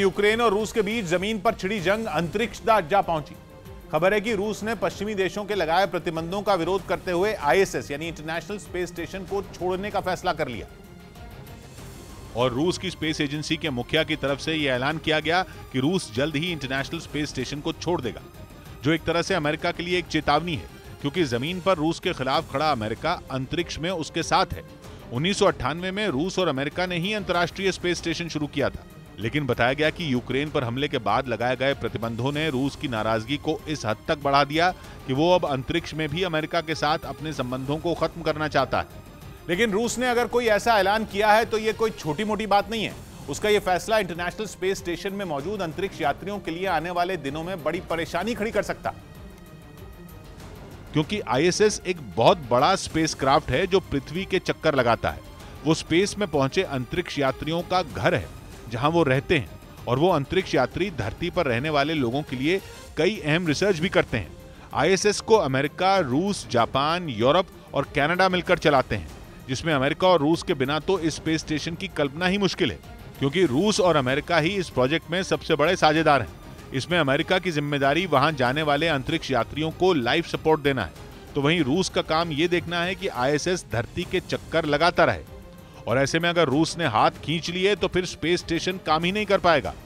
Ukraine और रूस के बीच जमीन पर छिड़ी जंग अंतरिक्ष तक जा पहुंची। खबर है कि रूस ने पश्चिमी देशों के लगाए प्रतिबंधों का विरोध करते हुए आईएसएस यानी इंटरनेशनल स्पेस स्टेशन को छोड़ने का फैसला कर लिया और रूस की स्पेस एजेंसी के मुखिया की तरफ से यह ऐलान किया गया कि रूस जल्द ही इंटरनेशनल स्पेस स्टेशन को छोड़ देगा, जो एक तरह से अमेरिका के लिए एक चेतावनी है, क्योंकि जमीन पर रूस के खिलाफ खड़ा अमेरिका अंतरिक्ष में उसके साथ है। 1998 में रूस और अमेरिका ने ही अंतर्राष्ट्रीय स्पेस स्टेशन शुरू किया था, लेकिन बताया गया कि यूक्रेन पर हमले के बाद लगाए गए प्रतिबंधों ने रूस की नाराजगी को इस हद तक बढ़ा दिया कि वो अब अंतरिक्ष में भी अमेरिका के साथ अपने संबंधों को खत्म करना चाहता है। लेकिन रूस ने अगर कोई ऐसा ऐलान किया है तो ये कोई छोटी मोटी बात नहीं है। उसका ये फैसला इंटरनेशनल स्पेस स्टेशन में मौजूद अंतरिक्ष यात्रियों के लिए आने वाले दिनों में बड़ी परेशानी खड़ी कर सकता, क्योंकि आईएसएस एक बहुत बड़ा स्पेसक्राफ्ट है जो पृथ्वी के चक्कर लगाता है। वो स्पेस में पहुंचे अंतरिक्ष यात्रियों का घर है जहां वो रहते हैं, और वो अंतरिक्ष यात्री धरती पर रहने वाले लोगों के लिए कई अहम रिसर्च भी करते हैं। आईएसएस को अमेरिका, रूस, जापान, यूरोप और कनाडा मिलकर चलाते हैं, जिसमें अमेरिका और रूस के बिना तो इस स्पेस स्टेशन की कल्पना ही मुश्किल है, क्योंकि रूस और अमेरिका ही इस प्रोजेक्ट में सबसे बड़े साझेदार हैं। इसमें अमेरिका की जिम्मेदारी वहां जाने वाले अंतरिक्ष यात्रियों को लाइफ सपोर्ट देना है, तो वहीं रूस का काम ये देखना है कि आईएसएस धरती के चक्कर लगाता रहे, और ऐसे में अगर रूस ने हाथ खींच लिए तो फिर स्पेस स्टेशन काम ही नहीं कर पाएगा।